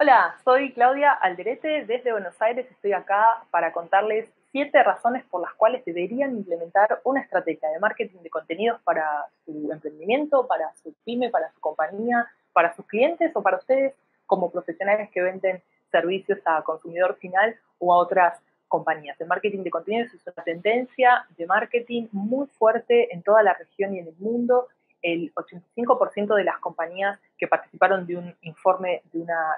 Hola, soy Claudia Alderete desde Buenos Aires. Estoy acá para contarles 7 razones por las cuales deberían implementar una estrategia de marketing de contenidos para su emprendimiento, para su pyme, para su compañía, para sus clientes o para ustedes como profesionales que venden servicios a consumidor final o a otras compañías. El marketing de contenidos es una tendencia de marketing muy fuerte en toda la región y en el mundo. El 85% de las compañías que participaron de un informe de una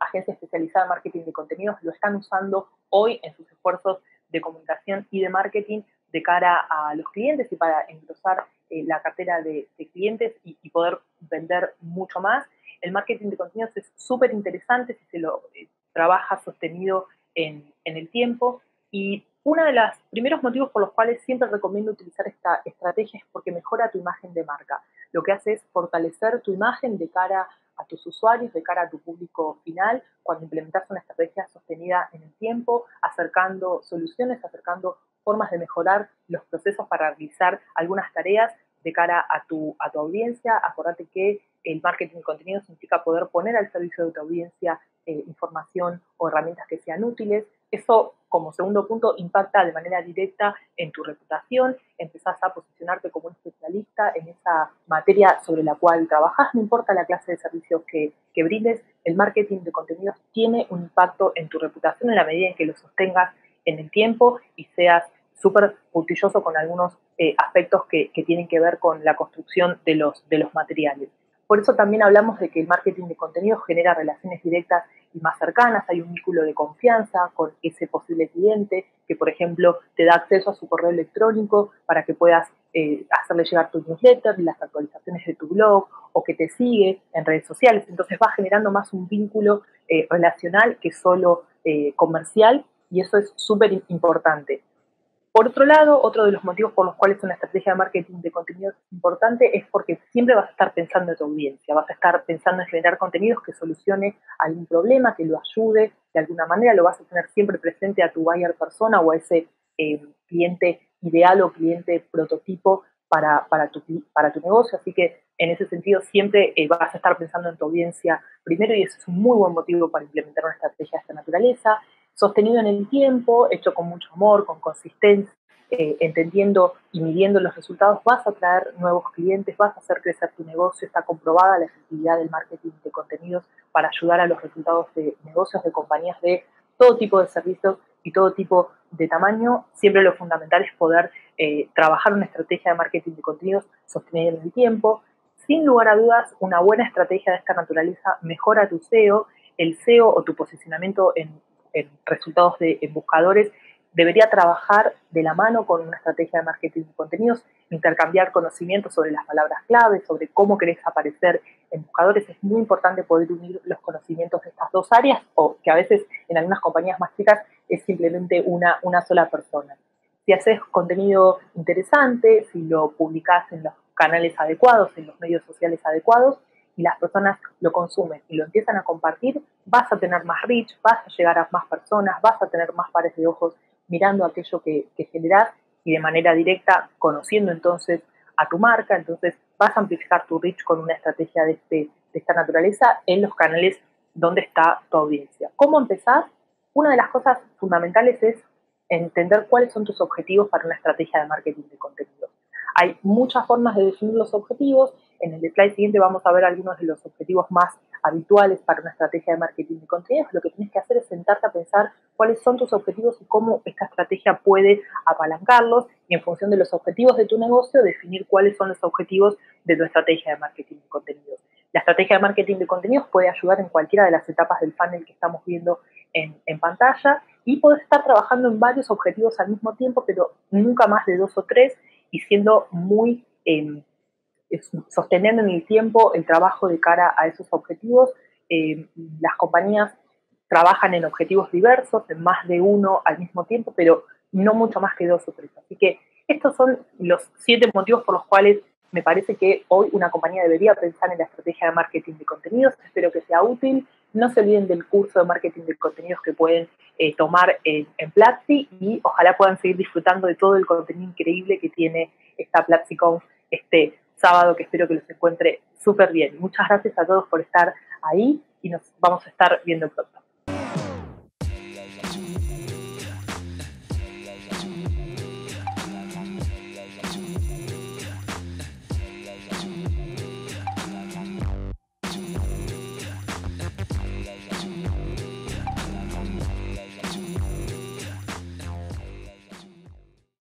agencia especializada en marketing de contenidos lo están usando hoy en sus esfuerzos de comunicación y de marketing de cara a los clientes y para engrosar la cartera de clientes y poder vender mucho más. El marketing de contenidos es súper interesante si se lo trabaja sostenido en el tiempo. Y uno de los primeros motivos por los cuales siempre recomiendo utilizar esta estrategia es porque mejora tu imagen de marca. Lo que hace es fortalecer tu imagen de cara a tus usuarios, de cara a tu público final, cuando implementas una estrategia sostenida en el tiempo, acercando soluciones, acercando formas de mejorar los procesos para realizar algunas tareas de cara a tu audiencia. Acordate que el marketing de contenidos implica poder poner al servicio de tu audiencia información o herramientas que sean útiles. Eso, como segundo punto, impacta de manera directa en tu reputación. Empezás a posicionarte como un especialista en esa materia sobre la cual trabajás. No importa la clase de servicios que brindes, el marketing de contenidos tiene un impacto en tu reputación en la medida en que lo sostengas en el tiempo y seas súper puntilloso con algunos aspectos que tienen que ver con la construcción de los materiales. Por eso también hablamos de que el marketing de contenidos genera relaciones directas y más cercanas. Hay un vínculo de confianza con ese posible cliente que, por ejemplo, te da acceso a su correo electrónico para que puedas hacerle llegar tu newsletter, las actualizaciones de tu blog o que te sigue en redes sociales. Entonces vas generando más un vínculo relacional que solo comercial y eso es súper importante. Por otro lado, otro de los motivos por los cuales una estrategia de marketing de contenidos es importante es porque siempre vas a estar pensando en tu audiencia, vas a estar pensando en generar contenidos que solucione algún problema, que lo ayude de alguna manera, lo vas a tener siempre presente a tu buyer persona o a ese cliente ideal o cliente prototipo para tu negocio, así que en ese sentido siempre vas a estar pensando en tu audiencia primero y eso es un muy buen motivo para implementar una estrategia de esta naturaleza. Sostenido en el tiempo, hecho con mucho amor, con consistencia, entendiendo y midiendo los resultados, vas a atraer nuevos clientes, vas a hacer crecer tu negocio. Está comprobada la efectividad del marketing de contenidos para ayudar a los resultados de negocios, de compañías, de todo tipo de servicios y todo tipo de tamaño. Siempre lo fundamental es poder trabajar una estrategia de marketing de contenidos sostenida en el tiempo. Sin lugar a dudas, una buena estrategia de esta naturaleza mejora tu SEO. El SEO o tu posicionamiento en resultados en buscadores, debería trabajar de la mano con una estrategia de marketing de contenidos, intercambiar conocimientos sobre las palabras clave, sobre cómo querés aparecer en buscadores. Es muy importante poder unir los conocimientos de estas dos áreas, o que a veces en algunas compañías más chicas es simplemente una sola persona. Si haces contenido interesante, si lo publicás en los canales adecuados, en los medios sociales adecuados, y las personas lo consumen y lo empiezan a compartir, vas a tener más reach, vas a llegar a más personas, vas a tener más pares de ojos mirando aquello que generás y de manera directa conociendo entonces a tu marca. Entonces vas a amplificar tu reach con una estrategia de esta naturaleza en los canales donde está tu audiencia. ¿Cómo empezás? Una de las cosas fundamentales es entender cuáles son tus objetivos para una estrategia de marketing de contenidos. Hay muchas formas de definir los objetivos. En el slide siguiente vamos a ver algunos de los objetivos más habituales para una estrategia de marketing de contenidos. Lo que tienes que hacer es sentarte a pensar cuáles son tus objetivos y cómo esta estrategia puede apalancarlos. Y en función de los objetivos de tu negocio, definir cuáles son los objetivos de tu estrategia de marketing de contenidos. La estrategia de marketing de contenidos puede ayudar en cualquiera de las etapas del funnel que estamos viendo en pantalla. Y podés estar trabajando en varios objetivos al mismo tiempo, pero nunca más de 2 o 3 y siendo muy... sosteniendo en el tiempo el trabajo de cara a esos objetivos. Las compañías trabajan en objetivos diversos, en más de uno al mismo tiempo, pero no mucho más que 2 o 3. Así que estos son los 7 motivos por los cuales me parece que hoy una compañía debería pensar en la estrategia de marketing de contenidos. Espero que sea útil. No se olviden del curso de marketing de contenidos que pueden tomar en Platzi y ojalá puedan seguir disfrutando de todo el contenido increíble que tiene esta PlatziConf, sábado, que espero que los encuentre súper bien. Muchas gracias a todos por estar ahí y nos vamos a estar viendo pronto.